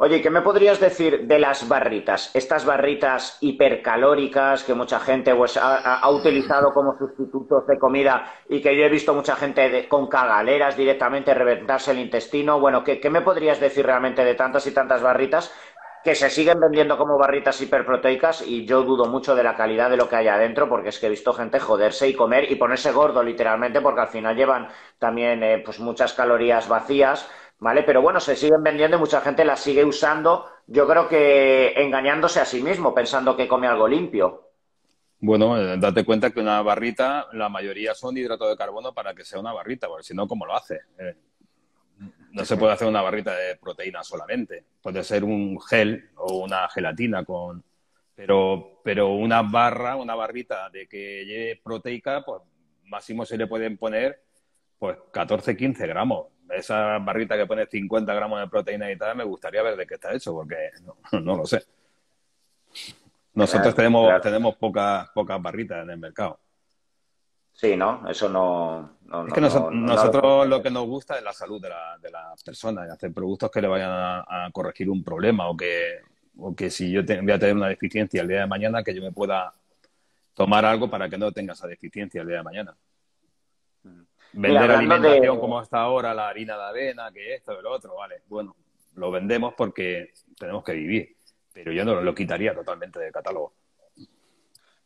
Oye, ¿qué me podrías decir de las barritas? Estas barritas hipercalóricas que mucha gente pues, ha utilizado como sustitutos de comida y que yo he visto mucha gente con cagaleras directamente reventarse el intestino. Bueno, ¿qué me podrías decir realmente de tantas y tantas barritas que se siguen vendiendo como barritas hiperproteicas? Y yo dudo mucho de la calidad de lo que hay adentro, porque es que he visto gente joderse y comer y ponerse gordo literalmente, porque al final llevan también pues muchas calorías vacías. ¿Vale? Pero bueno, se siguen vendiendo y mucha gente las sigue usando, yo creo que engañándose a sí mismo, pensando que come algo limpio. Bueno, date cuenta que una barrita, la mayoría son hidratos de carbono para que sea una barrita, porque si no, ¿cómo lo hace? No se puede hacer una barrita de proteína solamente. Puede ser un gel o una gelatina con... Pero una barra, una barrita de que lleve proteica, pues máximo se le pueden poner pues 14, 15 gramos. Esa barrita que pone 50 gramos de proteína y tal, me gustaría ver de qué está hecho, porque no lo sé. Nosotros tenemos pocas barritas en el mercado. Sí, ¿no? Eso no es que nosotros lo que nos gusta es la salud de las personas, hacer productos que le vayan a corregir un problema o que si yo voy a tener una deficiencia el día de mañana, que yo me pueda tomar algo para que no tenga esa deficiencia el día de mañana. Vender alimentación como hasta ahora, la harina de avena, que esto, el otro, vale. Bueno, lo vendemos porque tenemos que vivir, pero yo no lo quitaría totalmente del catálogo.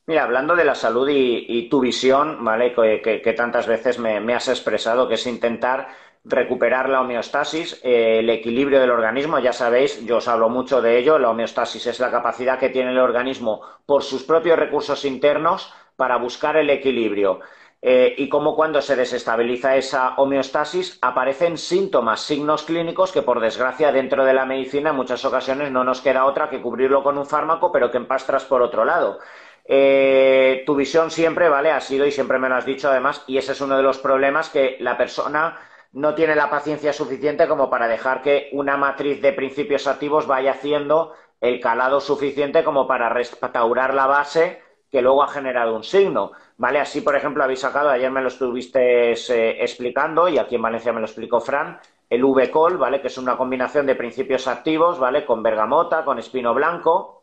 Mira, hablando de la salud y tu visión, ¿vale? Que tantas veces me has expresado, que es intentar recuperar la homeostasis, el equilibrio del organismo. Ya sabéis, yo os hablo mucho de ello. La homeostasis es la capacidad que tiene el organismo por sus propios recursos internos para buscar el equilibrio. Y cómo cuando se desestabiliza esa homeostasis aparecen síntomas, signos clínicos que por desgracia dentro de la medicina en muchas ocasiones no nos queda otra que cubrirlo con un fármaco, pero que empastras por otro lado. Tu visión siempre, ¿vale? Ha sido, y siempre me lo has dicho además, y ese es uno de los problemas, que la persona no tiene la paciencia suficiente como para dejar que una matriz de principios activos vaya haciendo el calado suficiente como para restaurar la base que luego ha generado un signo, ¿vale? Así, por ejemplo, habéis sacado, ayer me lo estuviste explicando, y aquí en Valencia me lo explicó Fran, el V-col, ¿vale? Que es una combinación de principios activos, ¿vale? Con bergamota, con espino blanco,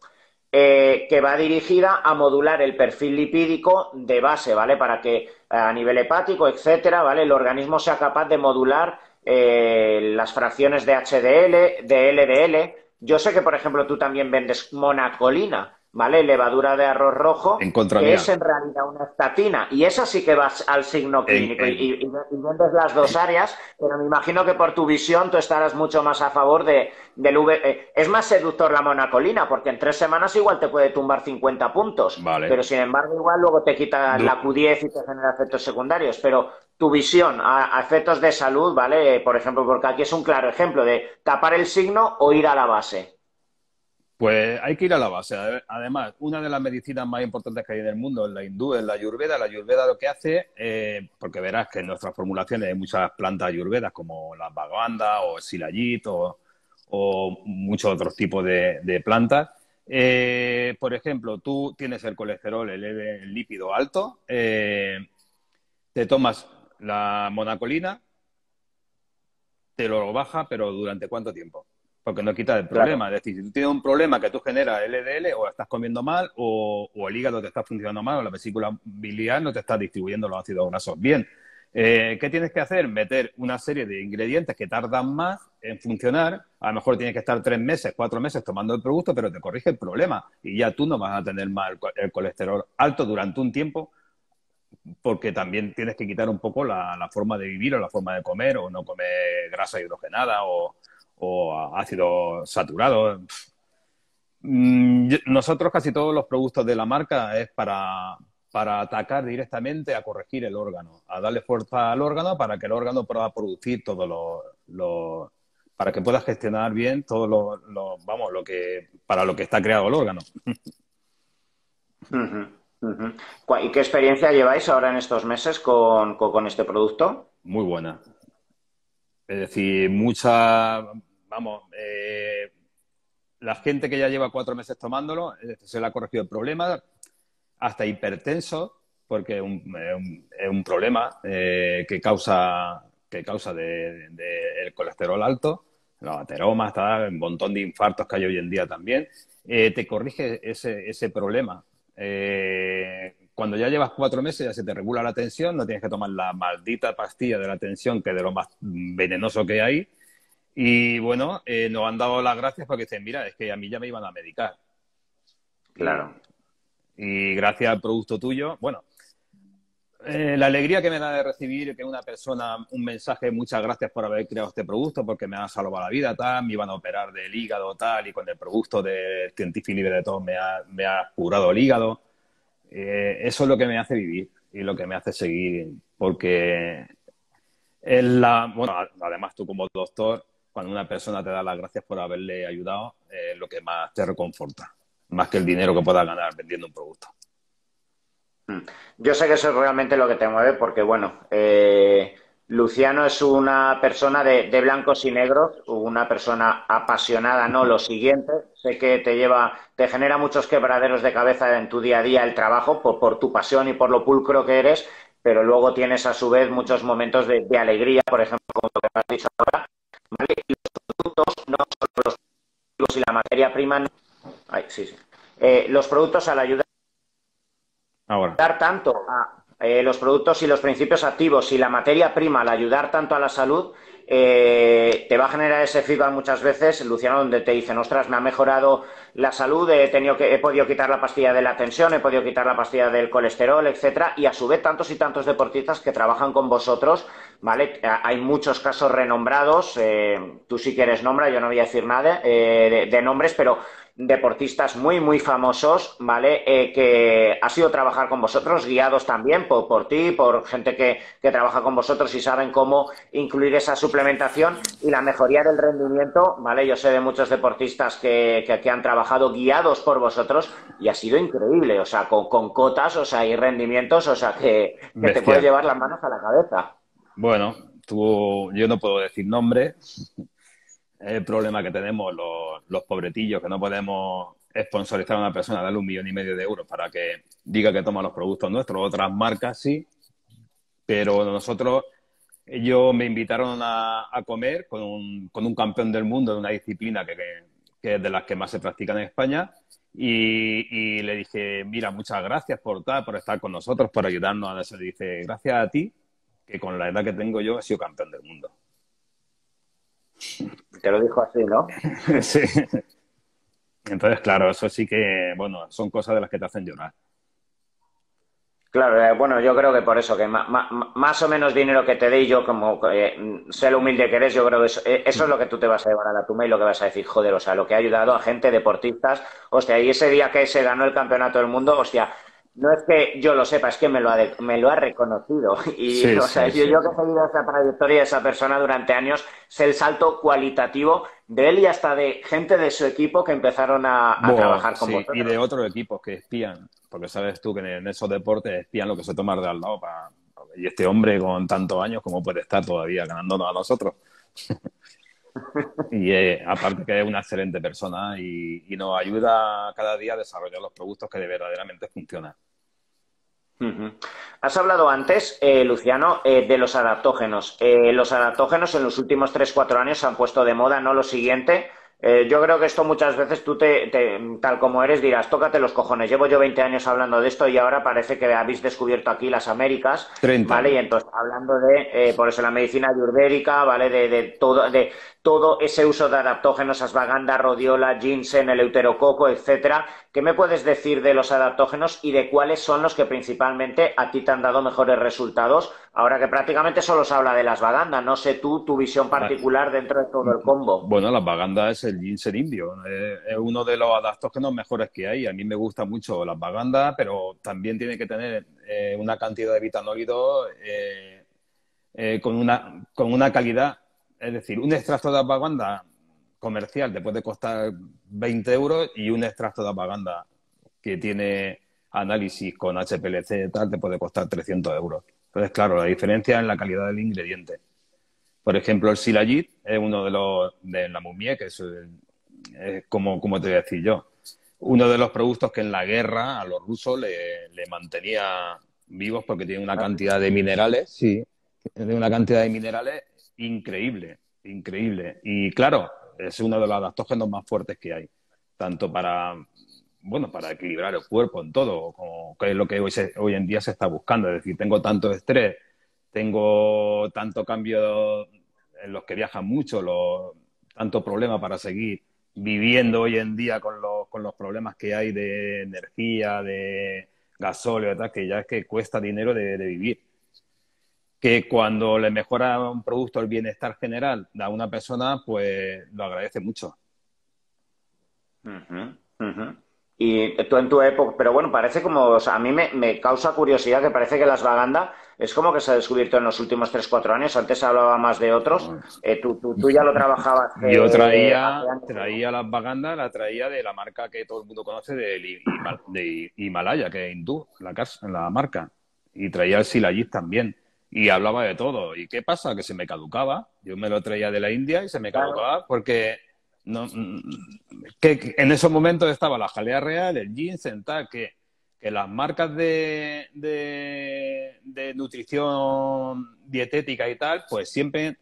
que va dirigida a modular el perfil lipídico de base, ¿vale? Para que a nivel hepático, etcétera, ¿vale? El organismo sea capaz de modular las fracciones de HDL, de LDL. Yo sé que, por ejemplo, tú también vendes monacolina, ¿vale? Levadura de arroz rojo, que es en realidad una estatina, y esa sí que vas al signo clínico y vendes las dos áreas, pero me imagino que por tu visión tú estarás mucho más a favor del V. Es más seductor la monacolina, porque en 3 semanas igual te puede tumbar 50 puntos, vale, pero sin embargo igual luego te quita la Q10 y te genera efectos secundarios, pero tu visión a efectos de salud, ¿vale? Por ejemplo, porque aquí es un claro ejemplo de tapar el signo o ir a la base. Pues hay que ir a la base. Además, una de las medicinas más importantes que hay en el mundo es la hindú, es la ayurveda. La ayurveda lo que hace, porque verás que en nuestras formulaciones hay muchas plantas ayurvedas como la bhagavanda o el shilajit o muchos otros tipos de plantas. Por ejemplo, tú tienes el colesterol, el lípido alto, te tomas la monacolina, te lo baja, pero ¿durante cuánto tiempo? Porque no quita el problema. Claro. Es decir, si tú tienes un problema que tú generas LDL, o estás comiendo mal, o el hígado te está funcionando mal, o la vesícula biliar no te está distribuyendo los ácidos grasos bien. ¿Qué tienes que hacer? Meter una serie de ingredientes que tardan más en funcionar. A lo mejor tienes que estar 3 meses, 4 meses tomando el producto, pero te corrige el problema. Y ya tú no vas a tener más el colesterol alto durante un tiempo, porque también tienes que quitar un poco la forma de vivir, o la forma de comer, o no comer grasa hidrogenada, o ácido saturado. Nosotros casi todos los productos de la marca es para atacar directamente a corregir el órgano, a darle fuerza al órgano para que el órgano pueda producir todos los para que pueda gestionar bien todo para lo que está creado el órgano. ¿Y qué experiencia lleváis ahora en estos meses con este producto? Muy buena. Es decir, la gente que ya lleva 4 meses tomándolo, se le ha corregido el problema, hasta hipertenso, porque es un problema que causa el colesterol alto. los ateromas, tal, un montón de infartos que hay hoy en día también, te corrige ese problema. Cuando ya llevas 4 meses ya se te regula la tensión, no tienes que tomar la maldita pastilla de la tensión, que es de lo más venenoso que hay. Y bueno, nos han dado las gracias porque dicen, mira, es que a mí ya me iban a medicar. Claro. Y gracias al producto tuyo, bueno, la alegría que me da de recibir que una persona, un mensaje, muchas gracias por haber creado este producto porque me ha salvado la vida, tal, me iban a operar del hígado, tal, y con el producto de Scientific Libre de todo me ha curado el hígado. Eso es lo que me hace vivir y lo que me hace seguir, porque es la... Bueno, además tú como doctor, cuando una persona te da las gracias por haberle ayudado, es lo que más te reconforta, más que el dinero que puedas ganar vendiendo un producto. Yo sé que eso es realmente lo que te mueve, porque bueno, Luciano es una persona de blancos y negros, una persona apasionada, ¿no? Lo siguiente, sé que te genera muchos quebraderos de cabeza en tu día a día el trabajo, por tu pasión y por lo pulcro que eres, pero luego tienes a su vez muchos momentos de alegría, por ejemplo, como lo que me has dicho ahora, ¿vale? Y los productos, no solo los productos y la materia prima, los productos al ayudar ahora. Tanto a los productos y los principios activos y la materia prima al ayudar tanto a la salud, te va a generar ese feedback muchas veces, Luciano, donde te dicen, ostras, me ha mejorado la salud, he podido quitar la pastilla de la tensión, he podido quitar la pastilla del colesterol, etcétera. Y a su vez tantos y tantos deportistas que trabajan con vosotros, ¿vale? Hay muchos casos renombrados, tú sí que eres nombre, yo no voy a decir nada de nombres, pero deportistas muy, muy famosos, ¿vale? Que ha sido trabajar con vosotros, guiados también por ti, por gente que trabaja con vosotros y saben cómo incluir esa suplementación y la mejoría del rendimiento, ¿vale? Yo sé de muchos deportistas que han trabajado guiados por vosotros y ha sido increíble, o sea, con cotas, o sea, y rendimientos, o sea, que te puedes llevar las manos a la cabeza. Bueno, yo no puedo decir nombres. El problema que tenemos los pobretillos, que no podemos sponsorizar a una persona, darle 1,5 millones de euros para que diga que toma los productos nuestros. Otras marcas sí, pero nosotros, ellos me invitaron a comer con un campeón del mundo de una disciplina que es de las que más se practican en España y le dije, mira, muchas gracias por estar con nosotros, por ayudarnos a eso. Le dice, gracias a ti, que con la edad que tengo yo he sido campeón del mundo. Te lo dijo así, ¿no? Sí. Entonces, claro, eso sí que, bueno, son cosas de las que te hacen llorar. Claro, bueno, yo creo que por eso, que más o menos dinero que te dé, yo como sé lo humilde que eres, yo creo que eso es lo que tú te vas a llevar a la tumba y lo que vas a decir, joder, o sea, lo que ha ayudado a gente, deportistas, hostia, y ese día que se ganó el campeonato del mundo, hostia, no es que yo lo sepa, es que me lo ha reconocido. Y sí, o sea, yo que he seguido esa trayectoria de esa persona durante años, sé el salto cualitativo de él y hasta de gente de su equipo que empezaron a trabajar con vosotros. Y de otros equipos que espían, porque sabes tú que en esos deportes espían lo que se toma de al lado. Y este hombre con tantos años, ¿cómo puede estar todavía ganándonos a nosotros? Y aparte que es una excelente persona y nos ayuda cada día a desarrollar los productos que verdaderamente funcionan. Uh-huh. Has hablado antes, Luciano, de los adaptógenos. Los adaptógenos en los últimos 3-4 años se han puesto de moda, ¿no? Lo siguiente. Yo creo que esto muchas veces tú, tal como eres, dirás, tócate los cojones. Llevo yo 20 años hablando de esto y ahora parece que habéis descubierto aquí las Américas. 30. ¿Vale? Y entonces, hablando de, por eso, la medicina ayurvédica, ¿vale? De todo ese uso de adaptógenos, ashwagandha, rodiola, ginseng, el euterococo, etcétera. ¿Qué me puedes decir de los adaptógenos y de cuáles son los que principalmente a ti te han dado mejores resultados? Ahora que prácticamente solo se habla de la ashwagandha, no sé tú, tu visión particular dentro de todo el combo. Bueno, la ashwagandha es el ginseng indio, es uno de los adaptógenos mejores que hay. A mí me gusta mucho la ashwagandha, pero también tiene que tener una cantidad de vitanoides con una calidad. Es decir, un extracto de ashwagandha comercial te puede costar 20 euros y un extracto de ashwagandha que tiene análisis con HPLC y tal te puede costar 300 euros. Entonces, claro, la diferencia es en la calidad del ingrediente. Por ejemplo, el shilajit es uno de los... de la mumie, que es como te voy a decir yo, uno de los productos que en la guerra a los rusos le mantenía vivos porque tiene una cantidad de minerales increíble. Increíble. Y claro, es uno de los adaptógenos más fuertes que hay, tanto para, bueno, para equilibrar el cuerpo en todo, como que es lo que hoy en día se está buscando. Es decir, tengo tanto estrés, tengo tanto cambio en los que viajan mucho, tanto problema para seguir viviendo hoy en día con los problemas que hay de energía, de gasóleo, ¿verdad? Que ya es que cuesta dinero de vivir. Que cuando le mejora un producto el bienestar general a una persona, pues lo agradece mucho. Y tú en tu época, pero bueno, parece como, o sea, a mí me causa curiosidad que parece que la ashwagandha es como que se ha descubierto en los últimos 3 o 4 años, antes se hablaba más de otros, tú ya lo trabajabas. Yo traía la ashwagandha, la traía de la marca que todo el mundo conoce, de Himalaya, que es hindú, la marca, y traía el Shilajit también. Y hablaba de todo. ¿Y qué pasa? Que se me caducaba. Yo me lo traía de la India y se me caducaba porque no, que en esos momentos estaba la jalea real, el ginseng, tal, que las marcas de nutrición dietética y tal, pues siempre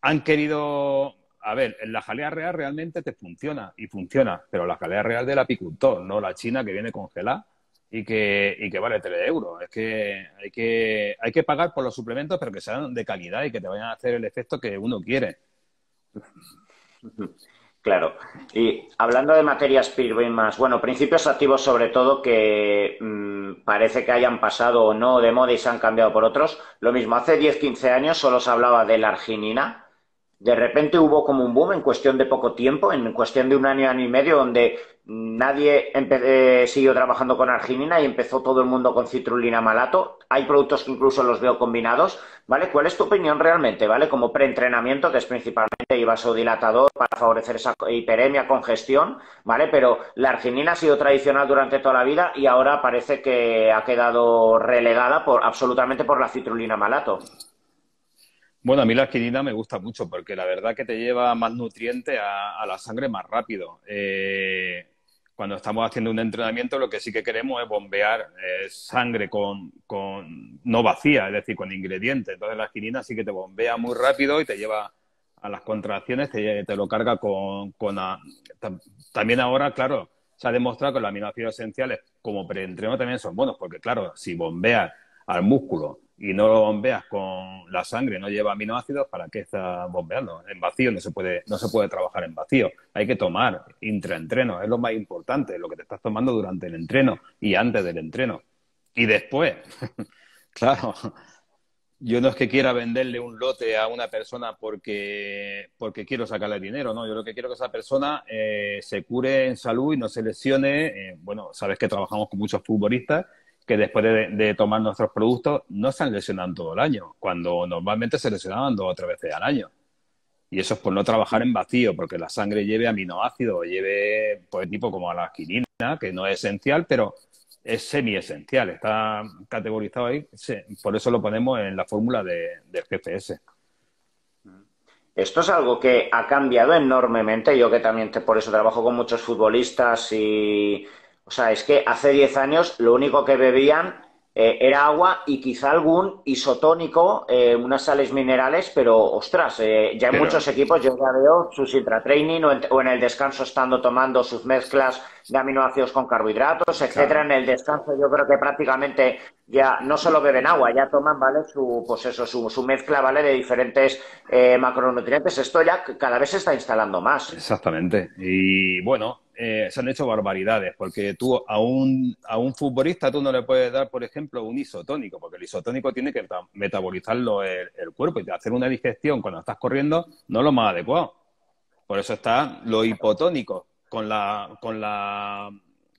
han querido... A ver, la jalea real realmente te funciona y funciona, pero la jalea real del apicultor, no la china que viene congelada. Y que vale 3 euros. Es que hay que pagar por los suplementos, pero que sean de calidad y que te vayan a hacer el efecto que uno quiere. Claro. Y hablando de materias primas, bueno, principios activos sobre todo que parece que hayan pasado o no de moda y se han cambiado por otros. Lo mismo, hace 10-15 años solo se hablaba de la arginina. De repente hubo como un boom en cuestión de poco tiempo, en cuestión de un año y medio, donde nadie siguió trabajando con arginina y empezó todo el mundo con citrulina malato. Hay productos que incluso los veo combinados, ¿vale? ¿Cuál es tu opinión realmente, ¿vale? Como preentrenamiento, que es principalmente vasodilatador para favorecer esa hiperemia, congestión, ¿vale? Pero la arginina ha sido tradicional durante toda la vida y ahora parece que ha quedado relegada absolutamente por la citrulina malato. Bueno, a mí la arginina me gusta mucho porque la verdad que te lleva más nutriente a la sangre más rápido. Cuando estamos haciendo un entrenamiento, lo que sí que queremos es bombear sangre no vacía, es decir, con ingredientes. Entonces la arginina sí que te bombea muy rápido y te lleva a las contracciones, te lo carga también ahora, claro, se ha demostrado que los aminoácidos esenciales como preentreno también son buenos porque, claro, si bombeas al músculo y no lo bombeas con la sangre, no lleva aminoácidos, ¿para qué está bombeando? En vacío no se puede trabajar en vacío. Hay que tomar intraentreno, es lo más importante, lo que te estás tomando durante el entreno y antes del entreno. Y después, claro, yo no es que quiera venderle un lote a una persona porque quiero sacarle dinero, ¿no? Yo lo que quiero es que esa persona se cure en salud y no se lesione. Bueno, sabes que trabajamos con muchos futbolistas que después de tomar nuestros productos no se han lesionado todo el año, cuando normalmente se lesionaban 2 o 3 veces al año. Y eso es por no trabajar en vacío, porque la sangre lleve aminoácidos, lleve, pues, tipo como a la arginina, que no es esencial, pero es semi-esencial, está categorizado ahí. Por eso lo ponemos en la fórmula del GPS. Esto es algo que ha cambiado enormemente. Yo que también por eso trabajo con muchos futbolistas y... O sea, es que hace 10 años lo único que bebían era agua y quizá algún isotónico, unas sales minerales, pero, ostras, ya en muchos equipos yo ya veo sus intratraining o en el descanso estando tomando sus mezclas de aminoácidos con carbohidratos, etcétera. En el descanso yo creo que prácticamente ya no solo beben agua, ya toman, ¿vale? Su mezcla, ¿vale? De diferentes macronutrientes. Esto ya cada vez se está instalando más. Exactamente. Y, bueno... se han hecho barbaridades, porque tú a un futbolista tú no le puedes dar, por ejemplo, un isotónico, porque el isotónico tiene que metabolizarlo el cuerpo y hacer una digestión cuando estás corriendo no es lo más adecuado. Por eso están los hipotónicos, con la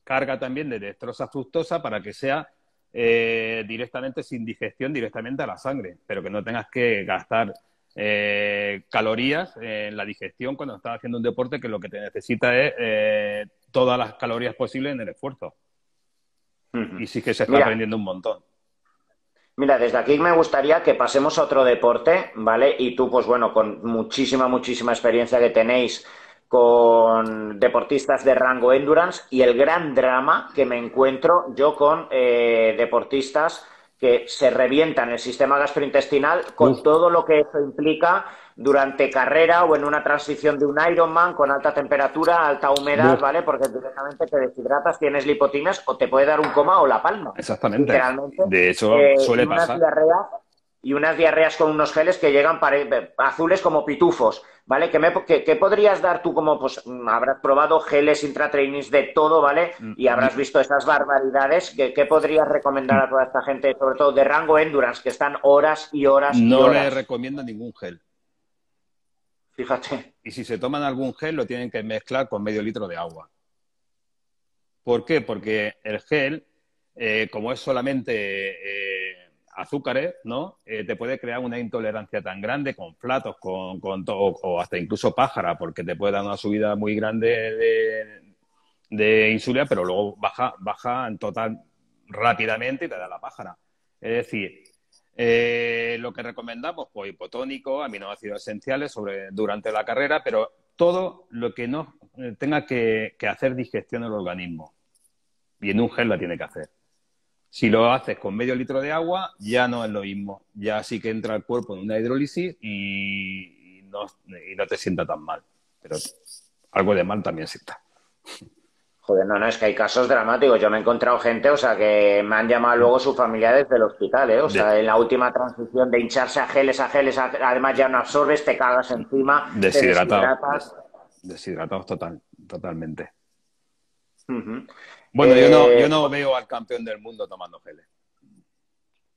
carga también de dextrosa fructosa para que sea directamente sin digestión, directamente a la sangre, pero que no tengas que gastar calorías en la digestión cuando estás haciendo un deporte, que lo que te necesita es todas las calorías posibles en el esfuerzo. Y sí que se está aprendiendo un montón. Mira, desde aquí me gustaría que pasemos a otro deporte, ¿vale? Y tú, pues bueno, con muchísima experiencia que tenéis con deportistas de rango endurance, y el gran drama que me encuentro yo con deportistas que se revientan el sistema gastrointestinal con todo lo que eso implica durante carrera o en una transición de un Ironman con alta temperatura, alta humedad, ¿vale? Porque directamente te deshidratas, tienes lipotimias o te puede dar un coma o la palma. Exactamente. De hecho, suele pasar. Y unas diarreas con unos geles que llegan azules como pitufos, ¿vale? ¿Qué podrías dar tú como, pues, habrás probado geles intratrainings de todo, ¿vale? Y habrás visto esas barbaridades. ¿Qué podrías recomendar a toda esta gente, sobre todo de rango endurance, que están horas y horas y horas? No les recomiendo ningún gel. Fíjate. Y si se toman algún gel, lo tienen que mezclar con medio litro de agua. ¿Por qué? Porque el gel, como es solamente... azúcares, ¿no? Te puede crear una intolerancia tan grande con flatos, con todo, o hasta incluso pájara, porque te puede dar una subida muy grande de insulina, pero luego baja en total rápidamente y te da la pájara. Es decir, lo que recomendamos, pues hipotónico, aminoácidos esenciales durante la carrera, pero todo lo que no tenga que hacer digestión del organismo. Y en un gel la tiene que hacer. Si lo haces con medio litro de agua, ya no es lo mismo. Ya sí que entra el cuerpo en una hidrólisis y no te sienta tan mal. Pero algo de mal también sienta. Joder, no, es que hay casos dramáticos. Yo me he encontrado gente, o sea, que me han llamado luego sus familiares del hospital, ¿eh? O sea, en la última transición de hincharse a geles, además ya no absorbes, te cagas encima, deshidratas. Deshidratados totalmente. Bueno, yo no veo al campeón del mundo tomando geles.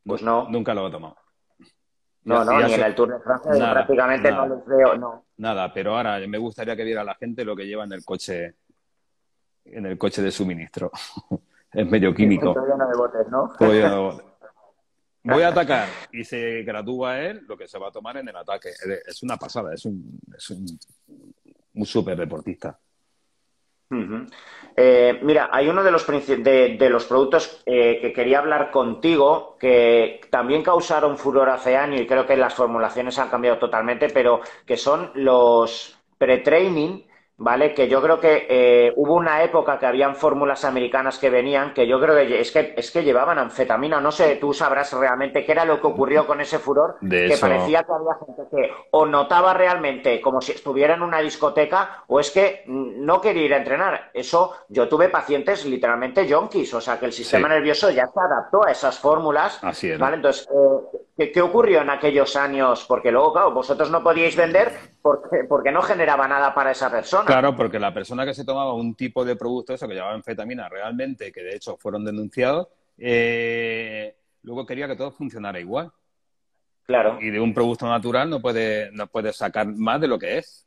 Pues no. Nunca lo he tomado. Ni en el Tour de Francia prácticamente no les veo, no. Nada, pero ahora me gustaría que viera la gente lo que lleva en el coche de suministro. Es medio químico. Todo lleno de botes, ¿no? Todo lleno de botes. Voy a atacar y se gradúa él lo que se va a tomar en el ataque. Es una pasada, es un súper deportista. Mira, hay uno de los productos que quería hablar contigo, que también causaron furor hace años y creo que las formulaciones han cambiado totalmente, pero que son los pre-training, ¿vale? Que yo creo que hubo una época que habían fórmulas americanas que venían, que yo creo que es que llevaban anfetamina, no sé, tú sabrás realmente qué era lo que ocurrió con ese furor, que parecía que había gente que o notaba realmente como si estuviera en una discoteca o es que no quería ir a entrenar. Eso, yo tuve pacientes literalmente yonkis, o sea que el sistema nervioso ya se adaptó a esas fórmulas. Así es. ¿Vale? Entonces, ¿qué ocurrió en aquellos años? Porque luego, claro, vosotros no podíais vender porque no generaba nada para esa persona. Claro, porque la persona que se tomaba un tipo de producto, eso que llamaba anfetamina, realmente, que de hecho fueron denunciados, luego quería que todo funcionara igual. Claro. Y de un producto natural no puede sacar más de lo que es.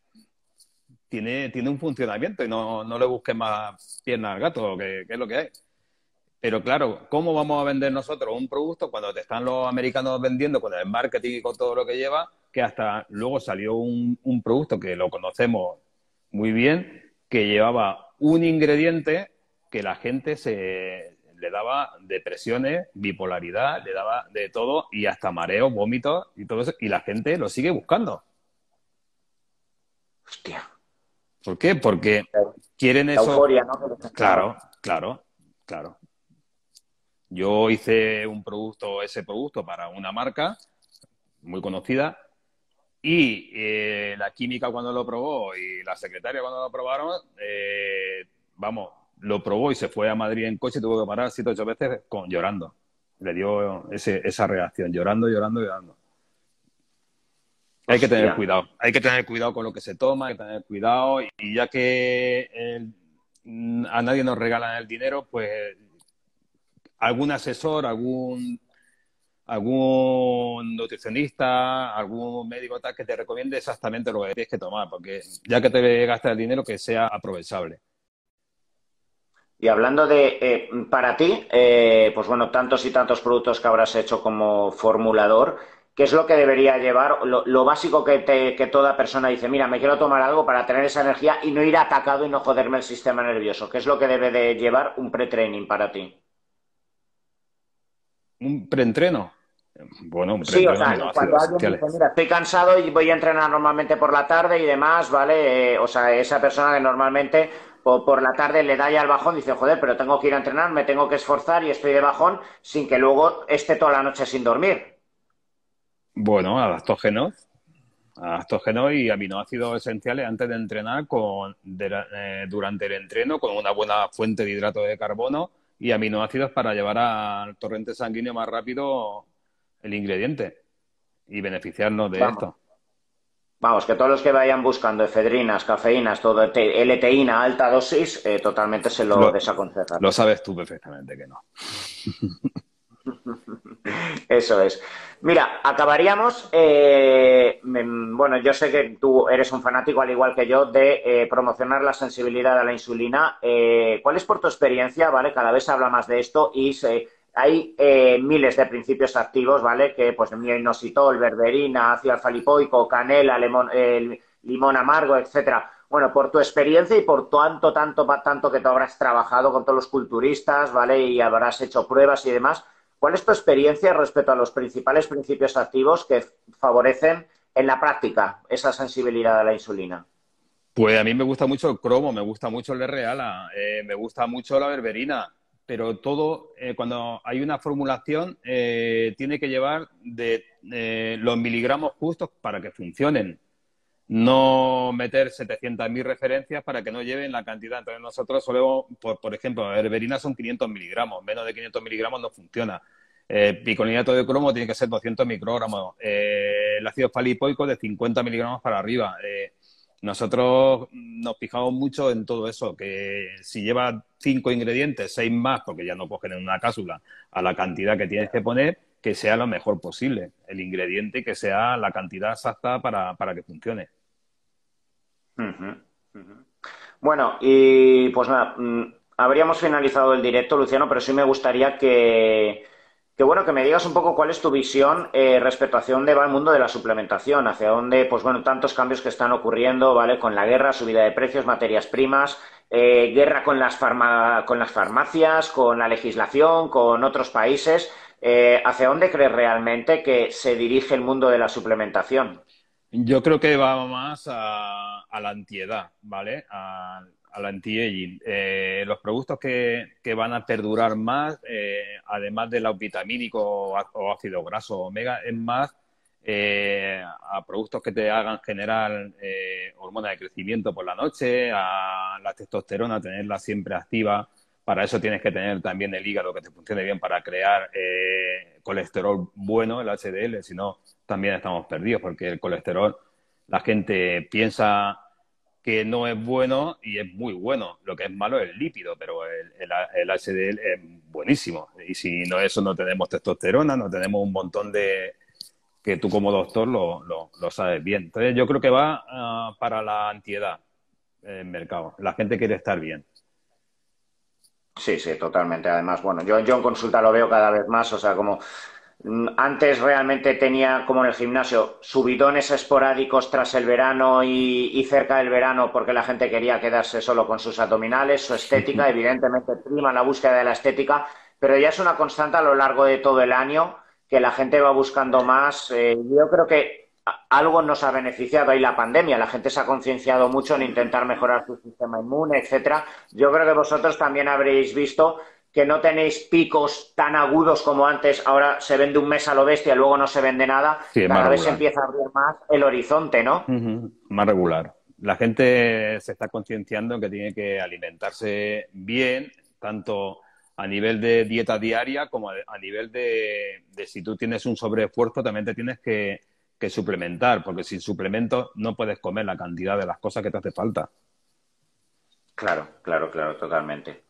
Tiene un funcionamiento y no le busques más piernas al gato, que es lo que hay. Pero claro, ¿cómo vamos a vender nosotros un producto cuando te están los americanos vendiendo con el marketing y con todo lo que lleva? Que hasta luego salió un producto que lo conocemos muy bien, que llevaba un ingrediente que la gente le daba depresiones, bipolaridad, le daba de todo y hasta mareos, vómitos y todo eso. Y la gente lo sigue buscando. Hostia. ¿Por qué? Porque quieren eso... La euforia, ¿no? Claro. Yo hice ese producto para una marca muy conocida y la química cuando lo probó y la secretaria cuando lo probaron, lo probó y se fue a Madrid en coche y tuvo que parar 7 u 8 veces llorando. Le dio esa reacción, llorando. Hay que tener cuidado. Hay que tener cuidado con lo que se toma, hay que tener cuidado y ya que a nadie nos regalan el dinero, pues... algún asesor, algún nutricionista, algún médico tal que te recomiende exactamente lo que tienes que tomar, porque ya que te gastas el dinero, que sea aprovechable. Y hablando de, para ti, pues bueno, tantos y tantos productos que habrás hecho como formulador, ¿qué es lo que debería llevar? Lo básico que toda persona dice, mira, me quiero tomar algo para tener esa energía y no ir atacado y no joderme el sistema nervioso. ¿Qué es lo que debe de llevar un pre-training para ti? ¿Un preentreno? Bueno, un preentreno. Sí, o sea, cuando alguien dice, mira, estoy cansado y voy a entrenar normalmente por la tarde y demás, ¿vale? O sea, esa persona que normalmente por la tarde le da ya el bajón, dice, joder, pero tengo que ir a entrenar, me tengo que esforzar y estoy de bajón, sin que luego esté toda la noche sin dormir. Bueno, adaptógenos. Astrógenos y aminoácidos esenciales antes de entrenar, durante el entreno, con una buena fuente de hidratos de carbono y aminoácidos para llevar al torrente sanguíneo más rápido el ingrediente y beneficiarnos de esto. Vamos, que todos los que vayan buscando efedrinas, cafeínas, todo L-teína, alta dosis, totalmente se lo desaconsejan. Lo sabes tú perfectamente que no. Eso es. Mira, acabaríamos, bueno, yo sé que tú eres un fanático, al igual que yo, de promocionar la sensibilidad a la insulina. ¿Cuál es por tu experiencia, vale? Cada vez se habla más de esto y hay miles de principios activos, ¿vale? Que pues mioinositol, berberina, ácido alfa-lipoico, canela, limón amargo, etcétera. Bueno, por tu experiencia y por tanto que tú habrás trabajado con todos los culturistas, ¿vale? Y habrás hecho pruebas y demás. ¿Cuál es tu experiencia respecto a los principales principios activos que favorecen en la práctica esa sensibilidad a la insulina? Pues a mí me gusta mucho el cromo, me gusta mucho el R-ala, me gusta mucho la berberina, pero todo, cuando hay una formulación, tiene que llevar de los miligramos justos para que funcionen. No meter 700.000 referencias para que no lleven la cantidad. Entonces nosotros solemos, por ejemplo, berberina son 500 miligramos. Menos de 500 miligramos no funciona. Picolinato de cromo tiene que ser 200 microgramos. El ácido falipoico de 50 miligramos para arriba. Nosotros nos fijamos mucho en todo eso, que si llevas 5 ingredientes, 6 más, porque ya no cogen en una cápsula, a la cantidad que tienes que poner, que sea lo mejor posible el ingrediente y que sea la cantidad exacta para que funcione. Bueno, y pues nada, habríamos finalizado el directo, Luciano, pero sí me gustaría que me digas un poco cuál es tu visión respecto a hacia dónde va el mundo de la suplementación, hacia dónde, pues bueno, tantos cambios que están ocurriendo, ¿vale? Con la guerra, subida de precios, materias primas, guerra con las farmacias, con la legislación, con otros países. ¿Hacia dónde crees realmente que se dirige el mundo de la suplementación? Yo creo que va más a la antiedad, ¿vale? Al anti-aging. Los productos que van a perdurar más, además de los vitamínicos o ácido graso omega, es más a productos que te hagan generar hormonas de crecimiento por la noche, a la testosterona, tenerla siempre activa. Para eso tienes que tener también el hígado que te funcione bien para crear colesterol bueno, el HDL, si no también estamos perdidos, porque el colesterol la gente piensa que no es bueno y es muy bueno. Lo que es malo es el lípido, pero el HDL es buenísimo. Y si no eso, no tenemos testosterona, no tenemos un montón de... que tú como doctor lo sabes bien. Entonces yo creo que va para la antiedad el mercado. La gente quiere estar bien. Sí, sí, totalmente. Además, bueno, yo en consulta lo veo cada vez más, o sea, como antes realmente tenía, como en el gimnasio, subidones esporádicos tras el verano y cerca del verano porque la gente quería quedarse solo con sus abdominales, su estética, evidentemente prima la búsqueda de la estética, pero ya es una constante a lo largo de todo el año que la gente va buscando más. Yo creo que algo nos ha beneficiado ahí la pandemia, la gente se ha concienciado mucho en intentar mejorar su sistema inmune, etcétera. Yo creo que vosotros también habréis visto que no tenéis picos tan agudos como antes, ahora se vende un mes a lo bestia, luego no se vende nada, sí, cada vez se empieza a abrir más el horizonte, ¿no? Más regular. La gente se está concienciando que tiene que alimentarse bien, tanto a nivel de dieta diaria como a nivel de si tú tienes un sobreesfuerzo también te tienes que suplementar, porque sin suplementos no puedes comer la cantidad de las cosas que te hace falta. Claro, claro, claro, totalmente.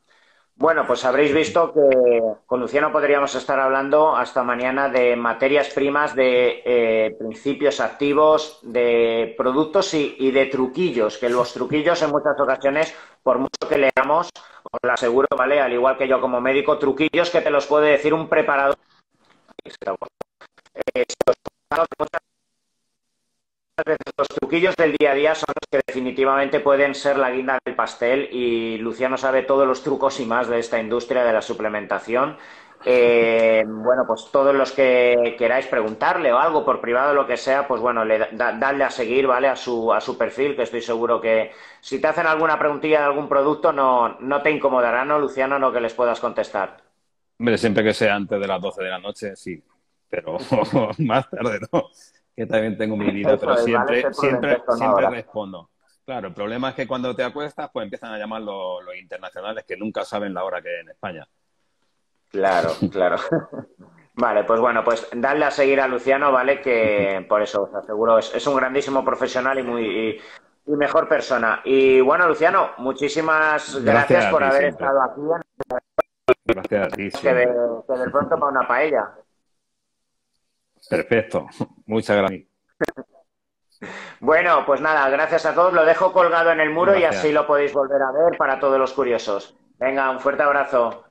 Bueno, pues habréis visto que con Luciano podríamos estar hablando hasta mañana de materias primas, de principios activos, de productos y de truquillos, que los truquillos en muchas ocasiones, por mucho que leamos, os lo aseguro, ¿vale? Al igual que yo como médico, truquillos que te los puede decir un preparador. Los truquillos del día a día son los que definitivamente pueden ser la guinda del pastel y Luciano sabe todos los trucos y más de esta industria de la suplementación. Bueno, pues todos los que queráis preguntarle o algo por privado, lo que sea, pues bueno, dadle a seguir, ¿vale? A su perfil, que estoy seguro que si te hacen alguna preguntilla de algún producto no te incomodará, ¿no, Luciano? No, que les puedas contestar. Hombre, siempre que sea antes de las 12 de la noche, sí, pero más tarde no. que también tengo mi vida, pero siempre respondo. Claro, el problema es que cuando te acuestas, pues empiezan a llamar los internacionales que nunca saben la hora que es en España. Claro, claro. Vale, pues bueno, pues dadle a seguir a Luciano, ¿vale? Que por eso os aseguro, es un grandísimo profesional y mejor persona. Y bueno, Luciano, muchísimas gracias por haber estado aquí. Gracias a ti. Que de pronto para una paella. Perfecto, muchas gracias. Bueno, pues nada, gracias a todos. Lo dejo colgado en el muro y así lo podéis volver a ver para todos los curiosos. Venga, un fuerte abrazo.